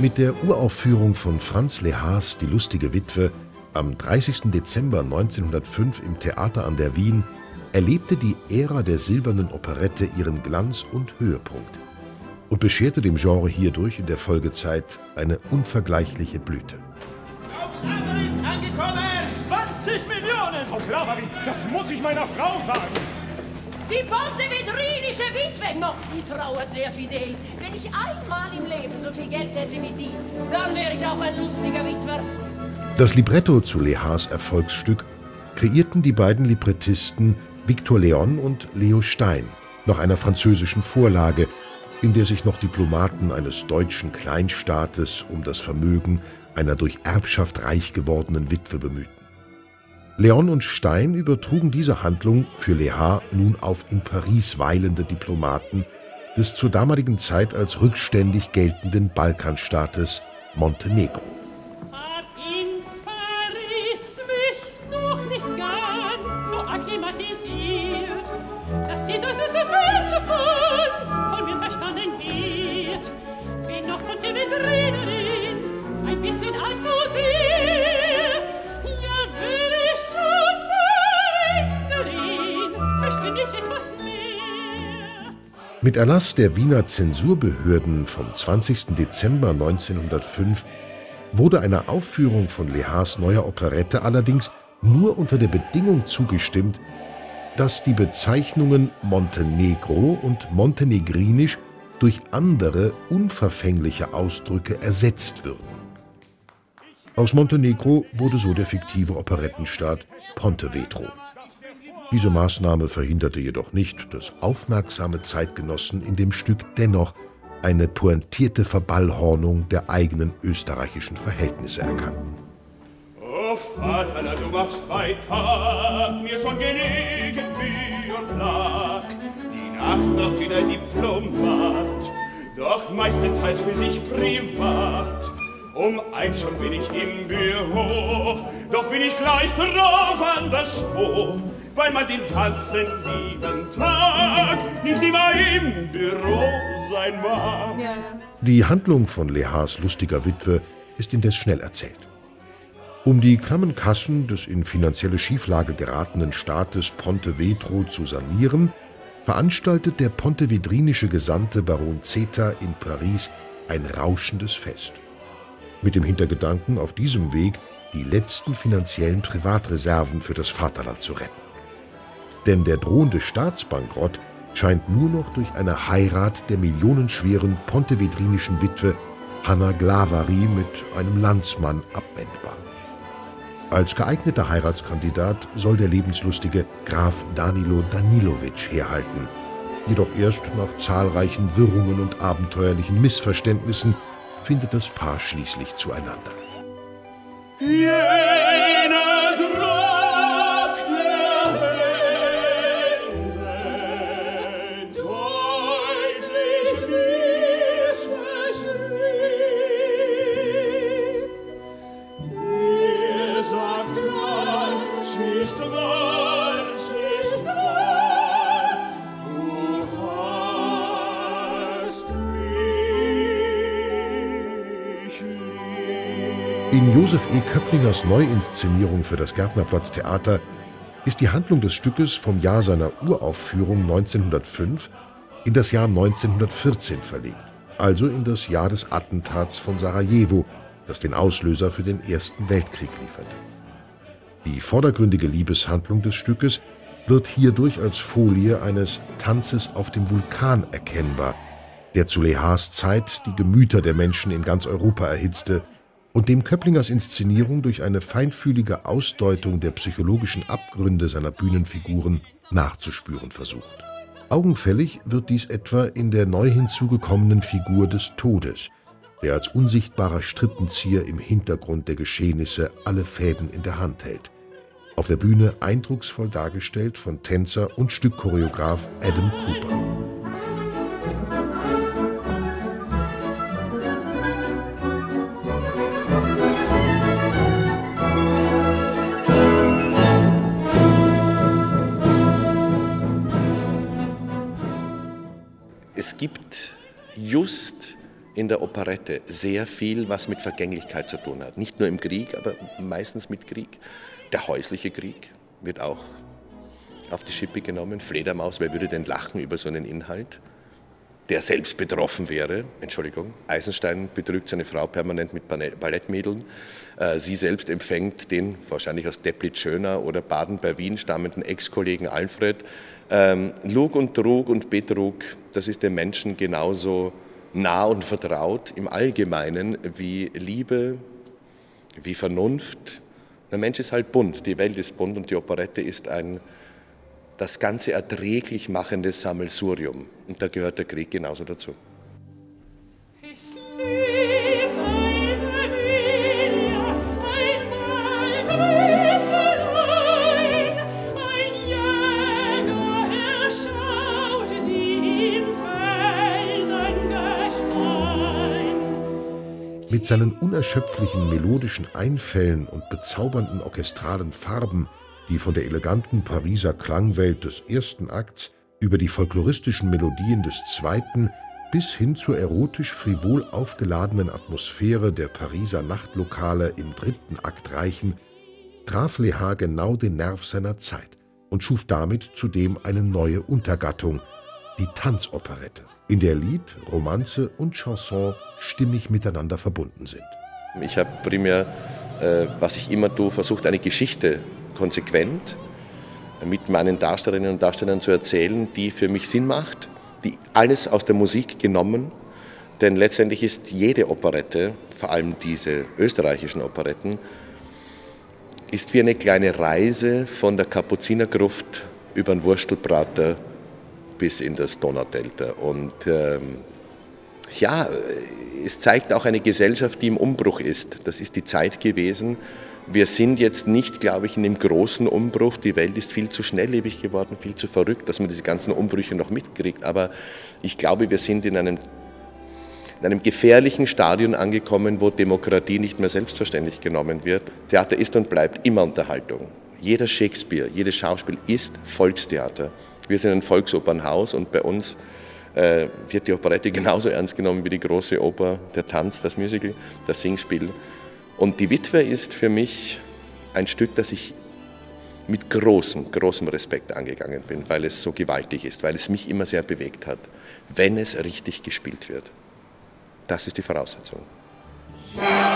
Mit der Uraufführung von Franz Lehars Die lustige Witwe am 30. Dezember 1905 im Theater an der Wien erlebte die Ära der silbernen Operette ihren Glanz und Höhepunkt und bescherte dem Genre hierdurch in der Folgezeit eine unvergleichliche Blüte. Frau Glawari ist angekommen! 20 Millionen! Frau Glawari, das muss ich meiner Frau sagen! Die Montenegrinische Witwe! Noch, die trauert sehr fidel. Wenn ich einmal im Leben so viel Geld hätte wie die, dann wäre ich auch ein lustiger Witwer. Das Libretto zu Lehars Erfolgsstück kreierten die beiden Librettisten Victor Léon und Leo Stein nach einer französischen Vorlage, in der sich noch Diplomaten eines deutschen Kleinstaates um das Vermögen einer durch Erbschaft reich gewordenen Witwe bemühten. Léon und Stein übertrugen diese Handlung für Lehár nun auf in Paris weilende Diplomaten des zur damaligen Zeit als rückständig geltenden Balkanstaates Montenegro. Hat in Paris mich noch nicht ganz so akklimatisiert, dass dieser süße Völkerfuß von mir verstanden wird. Bin noch Montenegrinerin, ein bisschen allzu sehr. Mit Erlass der Wiener Zensurbehörden vom 20. Dezember 1905 wurde einer Aufführung von Lehars neuer Operette allerdings nur unter der Bedingung zugestimmt, dass die Bezeichnungen Montenegro und Montenegrinisch durch andere, unverfängliche Ausdrücke ersetzt würden. Aus Montenegro wurde so der fiktive Operettenstaat Pontevedro. Diese Maßnahme verhinderte jedoch nicht, dass aufmerksame Zeitgenossen in dem Stück dennoch eine pointierte Verballhornung der eigenen österreichischen Verhältnisse erkannten. Oh Vater, du machst bei Tag mir schon genügend Mühe und Plag. Die Nacht macht wieder Diplomat, doch meistenteils für sich privat. Um eins schon bin ich im Büro, doch bin ich gleich drauf an das Spur, weil man den ganzen lieben Tag nicht immer im Büro sein mag. Ja. Die Handlung von Lehars lustiger Witwe ist indes schnell erzählt. Um die klammen Kassen des in finanzielle Schieflage geratenen Staates Pontevedro zu sanieren, veranstaltet der pontevedrinische Gesandte Baron Zeta in Paris ein rauschendes Fest. Mit dem Hintergedanken, auf diesem Weg die letzten finanziellen Privatreserven für das Vaterland zu retten. Denn der drohende Staatsbankrott scheint nur noch durch eine Heirat der millionenschweren pontevedrinischen Witwe Hanna Glawari mit einem Landsmann abwendbar. Als geeigneter Heiratskandidat soll der lebenslustige Graf Danilo Danilowitsch herhalten, jedoch erst nach zahlreichen Wirrungen und abenteuerlichen Missverständnissen findet das Paar schließlich zueinander. Jener Druck der Hände, deutlich missbeschrieben. Ihr sagt was ist wahr, du hast mich. In Josef E. Köpplingers Neuinszenierung für das Gärtnerplatztheater ist die Handlung des Stückes vom Jahr seiner Uraufführung 1905 in das Jahr 1914 verlegt, also in das Jahr des Attentats von Sarajevo, das den Auslöser für den Ersten Weltkrieg lieferte. Die vordergründige Liebeshandlung des Stückes wird hierdurch als Folie eines Tanzes auf dem Vulkan erkennbar, der zu Lehars Zeit die Gemüter der Menschen in ganz Europa erhitzte und dem Köpplingers Inszenierung durch eine feinfühlige Ausdeutung der psychologischen Abgründe seiner Bühnenfiguren nachzuspüren versucht. Augenfällig wird dies etwa in der neu hinzugekommenen Figur des Todes, der als unsichtbarer Strippenzieher im Hintergrund der Geschehnisse alle Fäden in der Hand hält. Auf der Bühne eindrucksvoll dargestellt von Tänzer und Stückchoreograf Adam Cooper. Es gibt just in der Operette sehr viel, was mit Vergänglichkeit zu tun hat. Nicht nur im Krieg, aber meistens mit Krieg. Der häusliche Krieg wird auch auf die Schippe genommen. Fledermaus, wer würde denn lachen über so einen Inhalt, der selbst betroffen wäre? Entschuldigung, Eisenstein betrügt seine Frau permanent mit Ballettmädeln. Sie selbst empfängt den wahrscheinlich aus Deplitz-Schöner oder Baden bei Wien stammenden Ex-Kollegen Alfred. Lug und Trug und Betrug, das ist den Menschen genauso nah und vertraut im Allgemeinen wie Liebe, wie Vernunft. Der Mensch ist halt bunt, die Welt ist bunt und die Operette ist ein das Ganze erträglich machende Sammelsurium. Und da gehört der Krieg genauso dazu. Mit seinen unerschöpflichen melodischen Einfällen und bezaubernden orchestralen Farben, die von der eleganten Pariser Klangwelt des ersten Akts über die folkloristischen Melodien des zweiten bis hin zur erotisch-frivol aufgeladenen Atmosphäre der Pariser Nachtlokale im dritten Akt reichen, traf Lehár genau den Nerv seiner Zeit und schuf damit zudem eine neue Untergattung, die Tanzoperette, in der Lied, Romanze und Chanson stimmig miteinander verbunden sind. Ich habe primär, was ich immer tue, versucht, eine Geschichte konsequent mit meinen Darstellerinnen und Darstellern zu erzählen, die für mich Sinn macht, die alles aus der Musik genommen, denn letztendlich ist jede Operette, vor allem diese österreichischen Operetten, ist wie eine kleine Reise von der Kapuzinergruft über den Wurstelprater bis in das Donaudelta. Und ja, es zeigt auch eine Gesellschaft, die im Umbruch ist. Das ist die Zeit gewesen. Wir sind jetzt nicht, glaube ich, in dem großen Umbruch. Die Welt ist viel zu schnelllebig geworden, viel zu verrückt, dass man diese ganzen Umbrüche noch mitkriegt. Aber ich glaube, wir sind in einem gefährlichen Stadion angekommen, wo Demokratie nicht mehr selbstverständlich genommen wird. Theater ist und bleibt immer Unterhaltung. Jeder Shakespeare, jedes Schauspiel ist Volkstheater. Wir sind ein Volksopernhaus und bei uns wird die Operette genauso ernst genommen wie die große Oper, der Tanz, das Musical, das Singspiel. Und die Witwe ist für mich ein Stück, das ich mit großem Respekt angegangen bin, weil es so gewaltig ist, weil es mich immer sehr bewegt hat, wenn es richtig gespielt wird. Das ist die Voraussetzung. Ja.